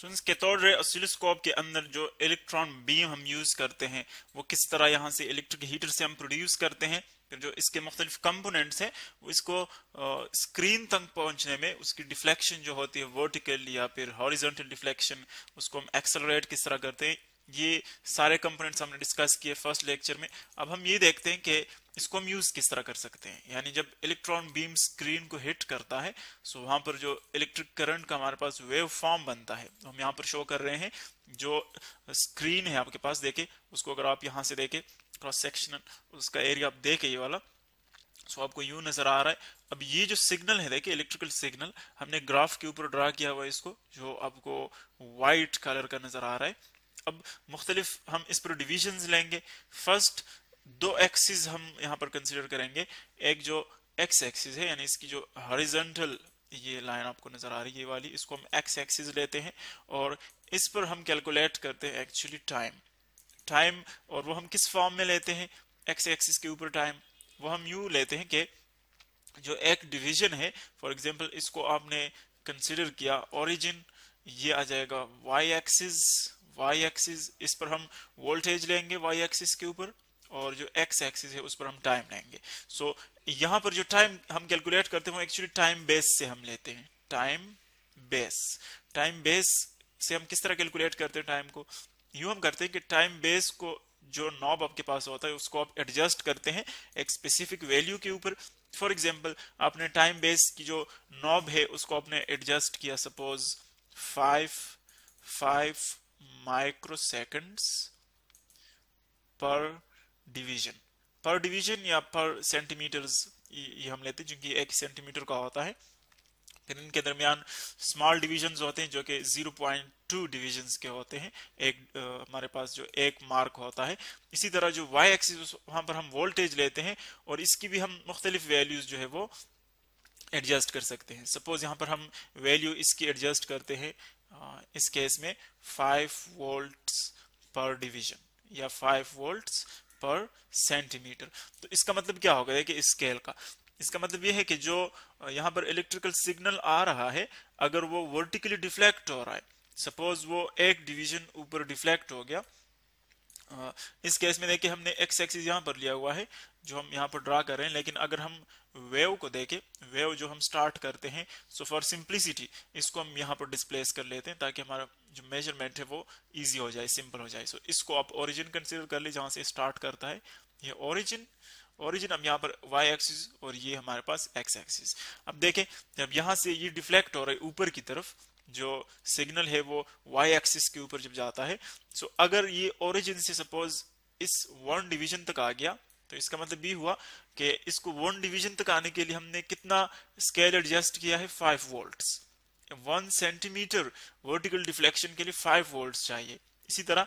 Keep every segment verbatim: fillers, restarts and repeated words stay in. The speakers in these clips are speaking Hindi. तो इसके तौर पर ऑसिलोस्कोप के अंदर जो इलेक्ट्रॉन बीम हम यूज़ करते हैं वो किस तरह यहाँ से इलेक्ट्रिक हीटर से हम प्रोड्यूस करते हैं, फिर जो इसके मुख्तलिफ कंपोनेंट्स हैं इसको स्क्रीन तक पहुँचने में उसकी डिफ्लेक्शन जो होती है वर्टिकल या फिर हॉरिजॉन्टल डिफ्लेक्शन उसको हम एक्सेलरेट किस तरह करते हैं, ये सारे कंपोनेंट्स हमने डिस्कस किए फर्स्ट लेक्चर में। अब हम ये देखते हैं कि इसको हम यूज़ किस तरह कर सकते हैं, यानी जब इलेक्ट्रॉन बीम स्क्रीन को हिट करता है सो वहाँ पर जो इलेक्ट्रिक करंट का हमारे पास वेव फॉर्म बनता है, तो हम यहाँ पर शो कर रहे हैं जो स्क्रीन है आपके पास देखें उसको, अगर आप यहाँ से देखें क्रॉस सेक्शन उसका एरिया आप देखें ये वाला, सो आपको यूँ नज़र आ रहा है। अब ये जो सिग्नल है देखिए इलेक्ट्रिकल सिग्नल हमने ग्राफ के ऊपर ड्रा किया हुआ है इसको, जो आपको वाइट कलर का नज़र आ रहा है। अब मुख्तलिफ हम इस पर डिविजन्स लेंगे। फर्स्ट दो एक्सिस हम यहाँ पर कंसिडर करेंगे, एक जो एक्स एक्सिस है यानी इसकी जो हॉरिजॉन्टल ये लाइन आपको नजर आ रही है ये वाली, इसको हम एक्स एक्सिस लेते हैं और इस पर हम कैलकुलेट करते हैं एक्चुअली टाइम टाइम और वो हम किस फॉर्म में लेते हैं, एक्स एक्सिस के ऊपर टाइम वो हम यू लेते हैं कि जो एक डिवीजन है फॉर एग्जाम्पल इसको आपने कंसिडर किया ऑरिजिन, ये आ जाएगा वाई एक्सिस वाई एक्सिस, इस पर हम वोल्टेज लेंगे वाई एक्सिस के ऊपर और जो एक्स एक्सिस है उस पर हम टाइम लेंगे। सो so, यहाँ पर जो टाइम हम कैलकुलेट करते हैं एक्चुअली टाइम बेस से हम लेते हैं, टाइम बेस टाइम बेस से हम किस तरह कैलकुलेट करते हैं टाइम को, यूँ हम करते हैं कि टाइम बेस को जो नॉब आपके पास होता है उसको आप एडजस्ट करते हैं एक स्पेसिफिक वैल्यू के ऊपर। फॉर एग्जाम्पल आपने टाइम बेस की जो नॉब है उसको आपने एडजस्ट किया suppose five five microseconds per division per division या पर सेंटीमीटर्स ये हम लेते हैं क्योंकि एक सेंटीमीटर का होता है। फिर इनके दरमियान स्मॉल डिवीजन्स होते हैं जो कि ज़ीरो पॉइंट टू डिवीजन्स के होते हैं, एक हमारे पास जो एक मार्क होता है। इसी तरह जो वाई एक्सिस वहाँ पर हम वोल्टेज लेते हैं और इसकी भी हम मुख्तलिफ वैल्यूज़ जो है वो एडजस्ट कर सकते हैं। सपोज यहाँ पर हम वैल्यू इसकी एडजस्ट करते हैं इस केस में फाइव वोल्ट्स पर डिवीजन या फाइव वोल्ट्स पर सेंटीमीटर, तो इसका मतलब क्या होगा कि स्केल का इसका मतलब यह है कि जो यहाँ पर इलेक्ट्रिकल सिग्नल आ रहा है अगर वो वर्टिकली डिफ्लेक्ट हो रहा है, सपोज वो एक डिवीजन ऊपर डिफ्लेक्ट हो गया, इस केस में देखिए हमने एक्स एक्सिस यहाँ पर लिया हुआ है जो हम यहाँ पर ड्रा कर रहे हैं, लेकिन अगर हम वेव को देखें वेव जो हम स्टार्ट करते हैं सो फॉर सिंप्लिसिटी इसको हम यहाँ पर डिस्प्लेस कर लेते हैं ताकि हमारा जो मेजरमेंट है वो इजी हो जाए सिंपल हो जाए। सो इसको आप ओरिजिन कंसीडर कर ले जहाँ से स्टार्ट करता है, ये ओरिजिन ओरिजिन हम यहाँ पर y एक्सिस और ये हमारे पास x एक्सिस। अब देखें जब यहाँ से ये डिफ्लेक्ट हो रहा है ऊपर की तरफ जो सिग्नल है वो y एक्सिस के ऊपर जब जाता है, सो so अगर ये ओरिजिन से सपोज इस वन डिवीजन तक आ गया तो इसका मतलब ये हुआ कि इसको वन डिवीजन तक आने के लिए हमने कितना स्केल एडजस्ट किया है five volts, one centimetre vertical deflection के लिए फाइव वोल्ट्स चाहिए। इसी तरह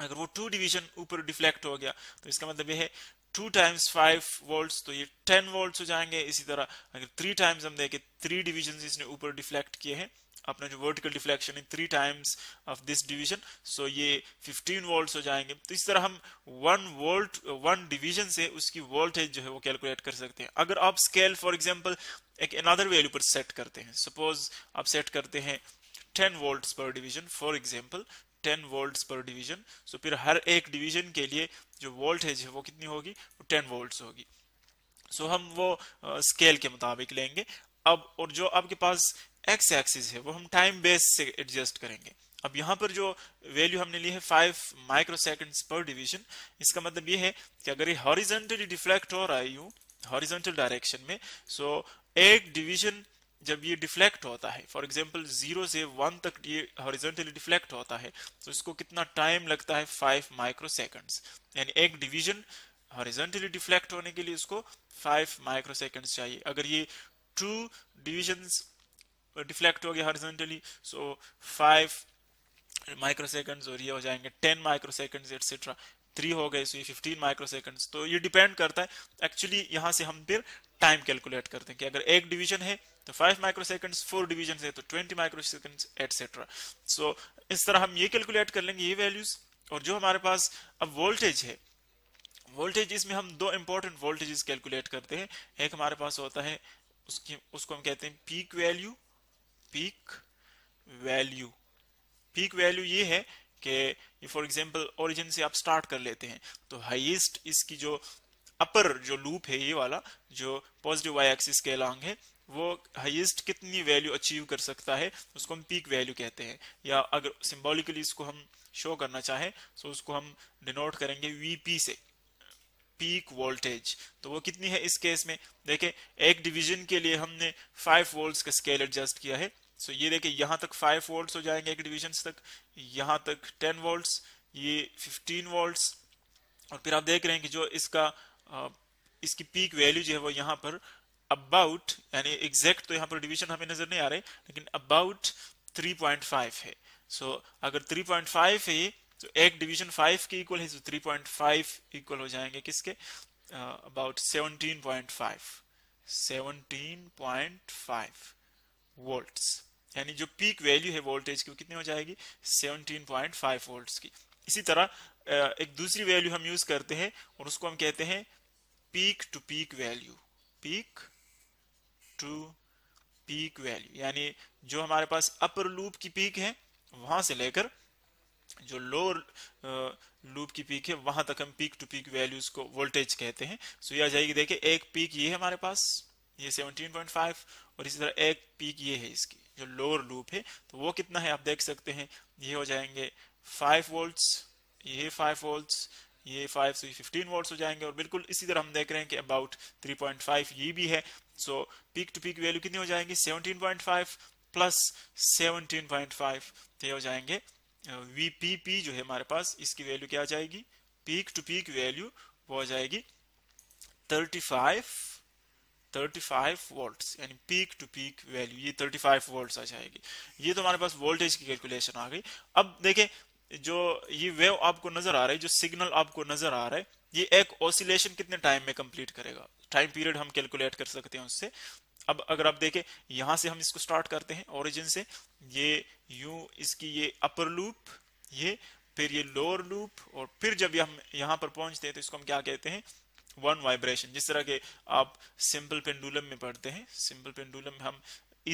अगर वो टू डिवीजन ऊपर डिफ्लेक्ट हो गया तो इसका मतलब ये है टू टाइम्स फाइव वोल्ट्स तो ये टेन वोल्ट्स हो जाएंगे। इसी तरह अगर थ्री टाइम्स हम देखें थ्री डिवीजन इसने ऊपर डिफ्लेक्ट किए हैं अपना जो वर्टिकल डिफ्लेक्शन है three times of this division, so ये फिफ्टीन वोल्ट्स हो जाएंगे। तो इस तरह हम वन वोल्ट वन डिवीजन से उसकी वोल्टेज जो है वो कैलकुलेट कर सकते हैं। अगर आप स्केल फॉर एग्जांपल एक अनदर वैल्यू पर सेट करते हैं, सपोज आप सेट करते हैं ten volts per division for example ten volts per division, so फिर हर एक डिवीजन के लिए जो वोल्टेज है वो कितनी होगी टेन वोल्ट्स होगी। सो so हम वो स्केल uh, के मुताबिक लेंगे। अब और जो आपके पास एक्स एक्सिस है वो हम टाइम बेस से एडजस्ट करेंगे। अब यहाँ पर जो वैल्यू हमने ली है फाइव माइक्रोसेकंड्स पर डिवीजन, इसका मतलब ये है कि अगर ये हॉरिजॉन्टली डिफ्लेक्ट हो रहा है यूँ हॉरिजॉन्टल डायरेक्शन में, सो एक डिवीजन जब ये डिफ्लेक्ट होता है फॉर एग्जांपल जीरो से वन तक ये हॉरिजॉन्टली डिफ्लेक्ट होता है तो इसको कितना टाइम लगता है फाइव माइक्रोसेकंड्स, यानी एक डिवीजन हॉरिजॉन्टली डिफ्लेक्ट होने के लिए उसको फाइव माइक्रोसेकंड्स चाहिए। अगर ये टू डिवीजन्स डिफ्लेक्ट हो गया हॉरिजॉन्टली सो फाइव माइक्रोसेकंड्स और ये हो जाएंगे टेन माइक्रोसेकंड्स एटसेट्रा, थ्री हो गए सो ये फिफ्टीन माइक्रोसेकंड्स। तो ये डिपेंड करता है एक्चुअली, यहाँ से हम फिर टाइम कैलकुलेट करते हैं कि अगर एक डिवीजन है तो फाइव माइक्रोसेकंड्स, फोर डिवीजन है तो ट्वेंटी माइक्रोसेकंड्स एटसेट्रा। सो इस तरह हम ये कैलकुलेट कर लेंगे ये वैल्यूज। और जो हमारे पास अब वोल्टेज है, वोल्टेज इसमें हम दो इंपॉर्टेंट वोल्टेजेस कैलकुलेट करते हैं। एक हमारे पास होता है उसकी उसको हम कहते हैं peak value peak value peak value ये है कि फॉर एग्जांपल ओरिजिन से आप स्टार्ट कर लेते हैं तो हाईएस्ट इसकी जो अपर जो लूप है ये वाला जो पॉजिटिव वाई एक्सिस के अलॉन्ग है वो हाईएस्ट कितनी वैल्यू अचीव कर सकता है उसको हम पीक वैल्यू कहते हैं, या अगर सिंबॉलिकली इसको हम शो करना चाहें तो उसको हम डिनोट करेंगे वीपी से, पीक वोल्टेज। तो वो कितनी है इस केस में देखें, एक डिवीजन के लिए हमने फाइव वोल्ट्स का स्केल एडजस्ट किया है। सो ये देखें यहाँ तक फाइव वोल्ट्स हो जाएंगे एक डिवीजन तक, यहाँ तक टेन वोल्ट्स, ये फिफ्टीन वोल्ट्स, और फिर आप देख रहे हैं कि जो इसका इसकी पीक वैल्यू जो है वो यहाँ पर अबाउट, यानी एग्जैक्ट तो यहाँ पर डिवीजन हमें नजर नहीं आ रहे लेकिन अबाउट थ्री पॉइंट फाइव है। सो so, अगर थ्री पॉइंट फाइव है तो एक डिवीजन फाइव के इक्वल है, तो थ्री पॉइंट फाइव इक्वल हो जाएंगे किसके, about seventeen point five, seventeen point five volts, यानी जो पीक वैल्यू है वोल्टेज की वो कितनी हो जाएगी सेवनटीन पॉइंट फाइव वोल्ट्स की। इसी तरह uh, एक दूसरी वैल्यू हम यूज करते हैं और उसको हम कहते हैं peak to peak value, peak to peak value, यानी जो हमारे पास अपर लूप की पीक है वहां से लेकर जो लोअर लूप की पीक है वहां तक हम पीक टू पीक वैल्यूज को वोल्टेज कहते हैं। सो ये आ जाएगी, देखिए एक पीक ये है हमारे पास, ये सेवनटीन पॉइंट फाइव, और इसी तरह एक पीक ये है इसकी जो लोअर लूप है, तो वो कितना है आप देख सकते हैं, ये हो जाएंगे फाइव वोल्ट्स, ये फाइव वोल्ट्स, ये फाइव से फिफ्टीन वोल्ट्स हो जाएंगे, और बिल्कुल इसी तरह हम देख रहे हैं कि अबाउट थ्री पॉइंट फाइव ये भी है। So peak to peak value कितनी हो जाएंगी seventeen point five plus seventeen point five, ये हो जाएंगे वीपीपी जो है हमारे पास, इसकी वैल्यू क्या आ जाएगी पीक टू पीक वैल्यू, वो हो जाएगी thirty five thirty five volts, यानी पीक टू पीक वैल्यू ये थर्टी फाइव वोल्ट्स आ जाएगी। ये तो हमारे पास वोल्टेज की कैलकुलेशन आ गई। अब देखें जो ये वेव आपको नजर आ रहा है, जो सिग्नल आपको नजर आ रहा है, ये एक ऑसिलेशन कितने टाइम में कंप्लीट करेगा, टाइम पीरियड हम कैलकुलेट कर सकते हैं उससे। अब अगर आप देखें यहां से हम इसको स्टार्ट करते हैं ओरिजिन से, ये यूं इसकी ये अपर लूप, ये फिर ये लोअर लूप, और फिर जब ये हम यहाँ पर पहुंचते हैं तो इसको हम क्या कहते हैं वन वाइब्रेशन। जिस तरह के आप सिंपल पेंडुलम में पढ़ते हैं, सिंपल पेंडुलम में हम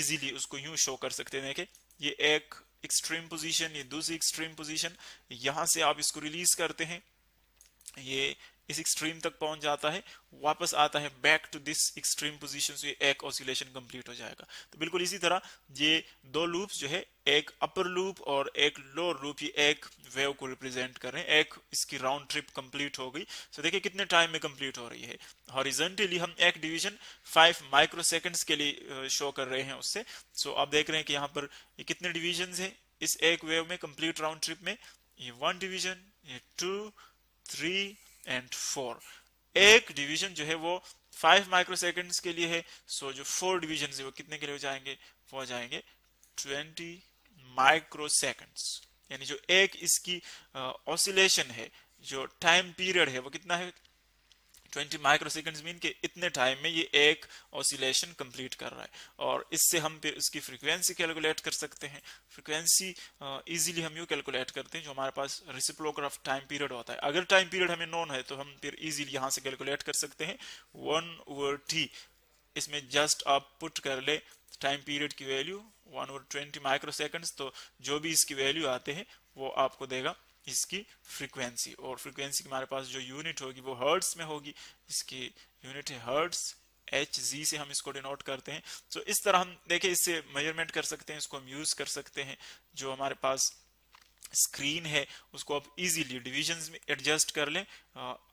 इजीली उसको यूं शो कर सकते हैं कि ये एक एक्सट्रीम पोजीशन, ये दूसरी एक्सट्रीम पोजीशन, यहां से आप इसको रिलीज करते हैं, ये इस एक्सट्रीम तक पहुंच जाता है, वापस आता है back to this extreme position, से एक ऑसिलेशन कंप्लीट हो जाएगा। तो बिल्कुल इसी तरह ये दो लूप्स जो है, एक अपर लूप और एक लोअर लूप, ये एक वेव को रिप्रेजेंट कर रहे हैं, एक इसकी राउंड ट्रिप कंप्लीट हो गई। सो देखिए कितने टाइम में कंप्लीट हो रही है, हॉरिजॉन्टली हम एक डिवीजन फाइव माइक्रो सेकेंड्स के लिए शो कर रहे हैं उससे। सो आप देख रहे हैं कि यहाँ पर ये कितने डिवीजन है इस एक वेव में, कंप्लीट राउंड ट्रिप में, ये वन डिवीजन, ये टू, थ्री एंड फोर। एक डिवीजन जो है वो फाइव माइक्रो सेकेंड्स के लिए है, सो जो फोर डिवीजन है वो कितने के लिए हो जाएंगे, वो हो जाएंगे ट्वेंटी माइक्रो सेकेंड्स, यानी जो एक इसकी ऑसिलेशन है, जो टाइम पीरियड है वो कितना है ट्वेंटी माइक्रो सेकेंड्स, मीन के इतने टाइम में ये एक ऑसिलेशन कंप्लीट कर रहा है। और इससे हम फिर उसकी फ्रीक्वेंसी कैलकुलेट कर सकते हैं। फ्रीक्वेंसी इजीली हम यू कैलकुलेट करते हैं, जो हमारे पास रेसिप्रोकल ऑफ टाइम पीरियड होता है। अगर टाइम पीरियड हमें नोन है तो हम फिर इजीली यहाँ से कैलकुलेट कर सकते हैं वन ओवर टी, इसमें जस्ट आप पुट कर ले टाइम पीरियड की value one over twenty microseconds, तो जो भी इसकी वैल्यू आते हैं वो आपको देगा इसकी फ्रीक्वेंसी। और फ्रीक्वेंसी के हमारे पास जो यूनिट होगी वो हर्ट्स में होगी, इसकी यूनिट है हर्ट्स, एच जी से हम इसको डिनोट करते हैं। तो इस तरह हम देखें इससे मेजरमेंट कर सकते हैं, इसको हम यूज कर सकते हैं। जो हमारे पास स्क्रीन है उसको आप इजीली डिविजन्स में एडजस्ट कर लें,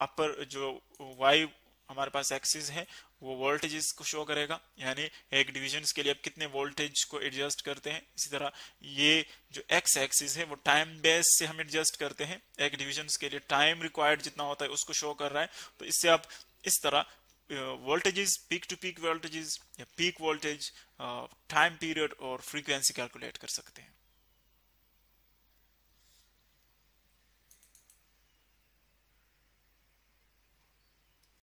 अपर जो वाई हमारे पास एक्सिस है वो वोल्टेजेस को शो करेगा, यानी एक डिविजन्स के लिए आप कितने वोल्टेज को एडजस्ट करते हैं। इसी तरह ये जो एक्स एक्सिस है वो टाइम बेस से हम एडजस्ट करते हैं, एक डिविजन्स के लिए टाइम रिक्वायर्ड जितना होता है उसको शो कर रहा है। तो इससे आप इस तरह voltages, peak to peak voltages या पीक वोल्टेज, टाइम पीरियड और फ्रीक्वेंसी कैलकुलेट कर सकते हैं।